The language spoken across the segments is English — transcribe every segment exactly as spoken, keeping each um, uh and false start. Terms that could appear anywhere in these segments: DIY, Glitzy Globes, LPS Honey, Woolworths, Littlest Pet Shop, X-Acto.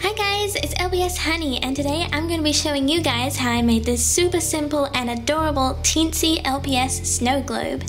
Hi guys, it's L P S Honey, and today I'm going to be showing you guys how I made this super simple and adorable teensy L P S snow globe.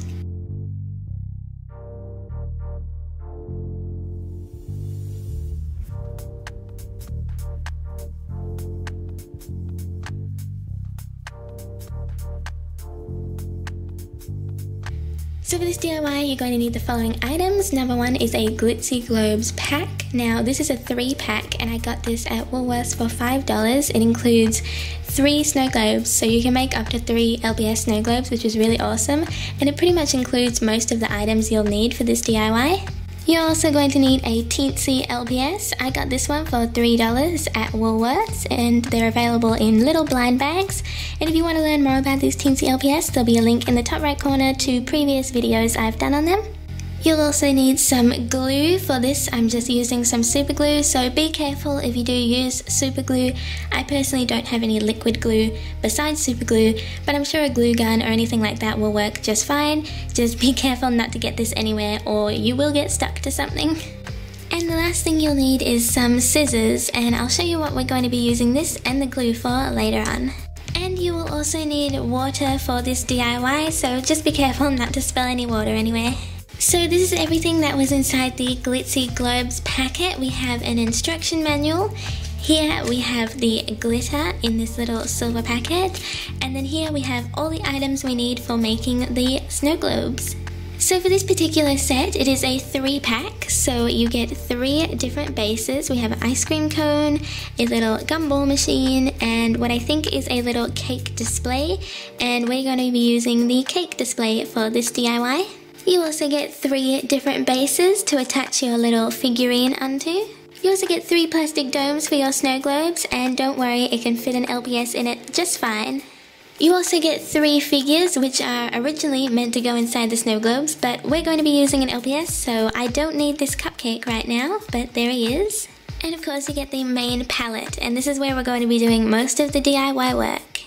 So for this D I Y, you're going to need the following items. Number one is a Glitzy Globes pack. Now this is a three pack and I got this at Woolworths for five dollars. It includes three snow globes, so you can make up to three L P S snow globes, which is really awesome. And it pretty much includes most of the items you'll need for this D I Y. You're also going to need a teensy L P S. I got this one for three dollars at Woolworths and they're available in little blind bags. And if you want to learn more about these teensy L P S, there'll be a link in the top right corner to previous videos I've done on them. You'll also need some glue. For this, I'm just using some super glue, so be careful if you do use super glue. I personally don't have any liquid glue besides super glue, but I'm sure a glue gun or anything like that will work just fine. Just be careful not to get this anywhere or you will get stuck to something. And the last thing you'll need is some scissors, and I'll show you what we're going to be using this and the glue for later on. And you will also need water for this D I Y, so just be careful not to spill any water anywhere. So this is everything that was inside the Glitzy Globes packet. We have an instruction manual. Here we have the glitter in this little silver packet. And then here we have all the items we need for making the snow globes. So for this particular set, it is a three pack. So you get three different bases. We have an ice cream cone, a little gumball machine, and what I think is a little cake display. And we're going to be using the cake display for this D I Y. You also get three different bases to attach your little figurine onto. You also get three plastic domes for your snow globes, and don't worry, it can fit an L P S in it just fine. You also get three figures which are originally meant to go inside the snow globes, but we're going to be using an L P S, so I don't need this cupcake right now, but there he is. And of course you get the main palette, and this is where we're going to be doing most of the D I Y work.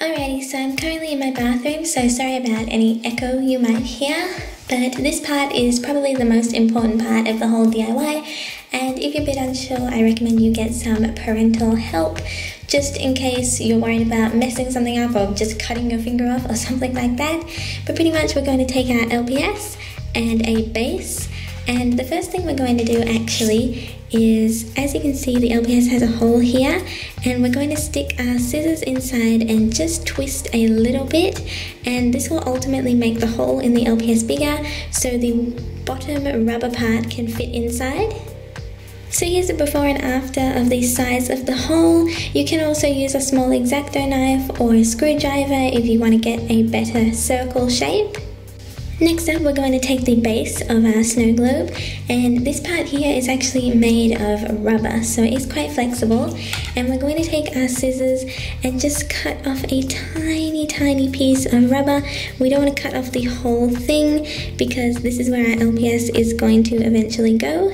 Alrighty, so I'm currently in my bathroom, so sorry about any echo you might hear. But this part is probably the most important part of the whole D I Y, and if you're a bit unsure, I recommend you get some parental help just in case you're worried about messing something up or just cutting your finger off or something like that. But pretty much we're going to take our L P S and a base, and the first thing we're going to do actually is, as you can see, the L P S has a hole here, and we're going to stick our scissors inside and just twist a little bit, and this will ultimately make the hole in the L P S bigger so the bottom rubber part can fit inside. So here's the before and after of the size of the hole. You can also use a small X-Acto knife or a screwdriver if you want to get a better circle shape. Next up, we're going to take the base of our snow globe, and this part here is actually made of rubber, so it's quite flexible, and we're going to take our scissors and just cut off a tiny tiny piece of rubber. We don't want to cut off the whole thing because this is where our L P S is going to eventually go.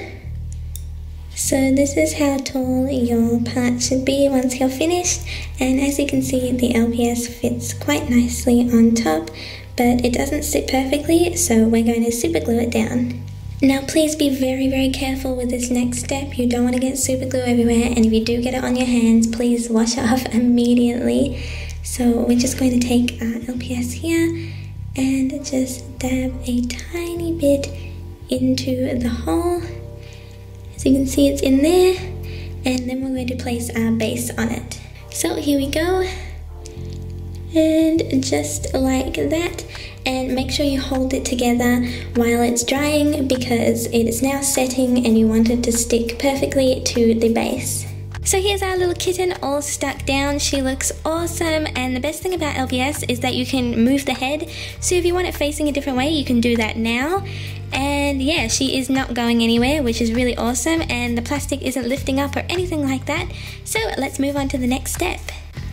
So this is how tall your part should be once you're finished, and as you can see, the L P S fits quite nicely on top, but it doesn't sit perfectly, so we're going to super glue it down. Now please be very very careful with this next step. You don't want to get super glue everywhere, and if you do get it on your hands, please wash it off immediately. So we're just going to take our L P S here and just dab a tiny bit into the hole. As you can see, it's in there, and then we're going to place our base on it. So here we go. And just like that, and make sure you hold it together while it's drying because it is now setting and you want it to stick perfectly to the base. So here's our little kitten all stuck down. She looks awesome, and the best thing about L P S is that you can move the head, so if you want it facing a different way you can do that now. And yeah, she is not going anywhere, which is really awesome, and the plastic isn't lifting up or anything like that, so let's move on to the next step.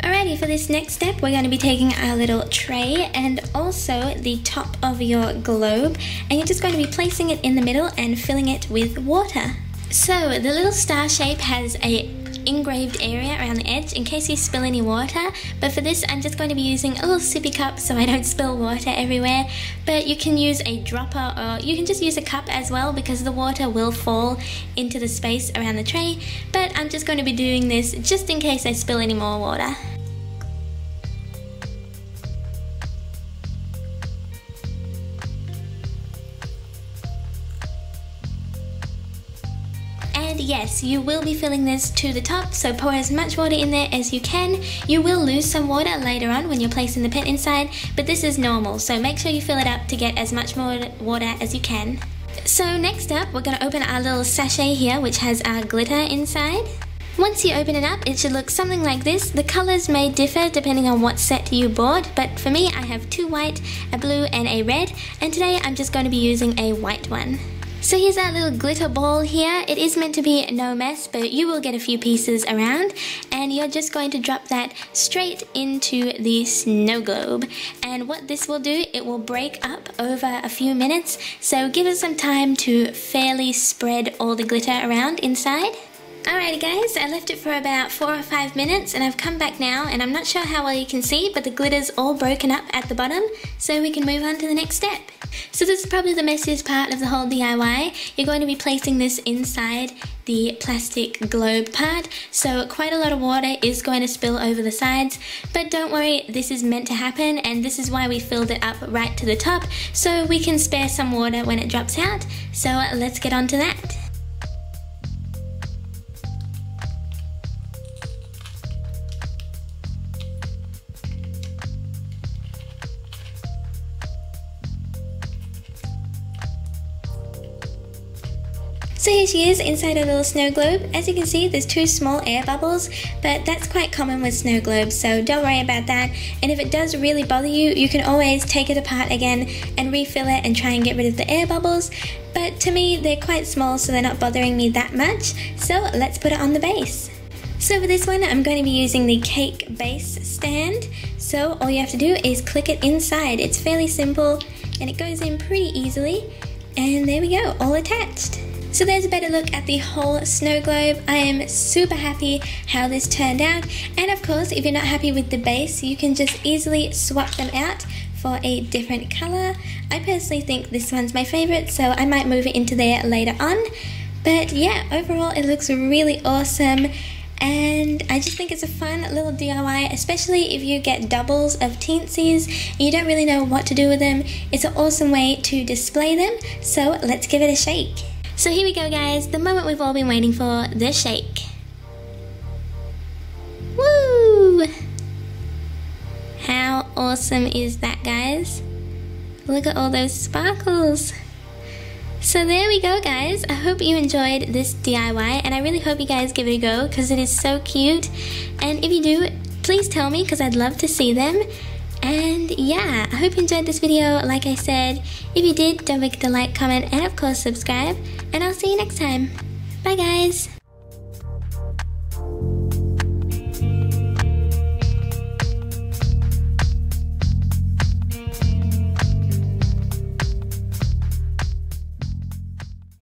Alrighty, for this next step, we're going to be taking our little tray and also the top of your globe, and you're just going to be placing it in the middle and filling it with water. So the little star shape has a engraved area around the edge in case you spill any water, but for this I'm just going to be using a little sippy cup so I don't spill water everywhere. But you can use a dropper or you can just use a cup as well, because the water will fall into the space around the tray. But I'm just going to be doing this just in case I spill any more water. And yes, you will be filling this to the top, so pour as much water in there as you can. You will lose some water later on when you're placing the pet inside, but this is normal, so make sure you fill it up to get as much more water as you can. So next up, we're going to open our little sachet here, which has our glitter inside. Once you open it up, it should look something like this. The colours may differ depending on what set you bought, but for me I have two white, a blue and a red, and today I'm just going to be using a white one. So here's our little glitter ball here. It is meant to be no mess, but you will get a few pieces around, and you're just going to drop that straight into the snow globe. And what this will do, it will break up over a few minutes, so give it some time to fairly spread all the glitter around inside. Alrighty guys, I left it for about four or five minutes and I've come back now, and I'm not sure how well you can see, but the glitter's all broken up at the bottom, so we can move on to the next step. So this is probably the messiest part of the whole D I Y. You're going to be placing this inside the plastic globe part, so quite a lot of water is going to spill over the sides, but don't worry, this is meant to happen, and this is why we filled it up right to the top, so we can spare some water when it drops out. So let's get on to that. So here she is inside a little snow globe. As you can see, there's two small air bubbles, but that's quite common with snow globes, so don't worry about that. And if it does really bother you, you can always take it apart again and refill it and try and get rid of the air bubbles. But to me, they're quite small, so they're not bothering me that much. So let's put it on the base. So for this one, I'm going to be using the cake base stand. So all you have to do is click it inside. It's fairly simple and it goes in pretty easily. And there we go, all attached. So there's a better look at the whole snow globe. I am super happy how this turned out, and of course if you're not happy with the base, you can just easily swap them out for a different colour. I personally think this one's my favourite, so I might move it into there later on. But yeah, overall it looks really awesome, and I just think it's a fun little D I Y, especially if you get doubles of teensies and you don't really know what to do with them. It's an awesome way to display them, so let's give it a shake. So here we go guys, the moment we've all been waiting for, the shake. Woo! How awesome is that guys? Look at all those sparkles. So there we go guys, I hope you enjoyed this D I Y, and I really hope you guys give it a go because it is so cute. And if you do, please tell me because I'd love to see them. And yeah, I hope you enjoyed this video, like I said. If you did, don't forget to like, comment, and of course subscribe. And I'll see you next time. Bye guys!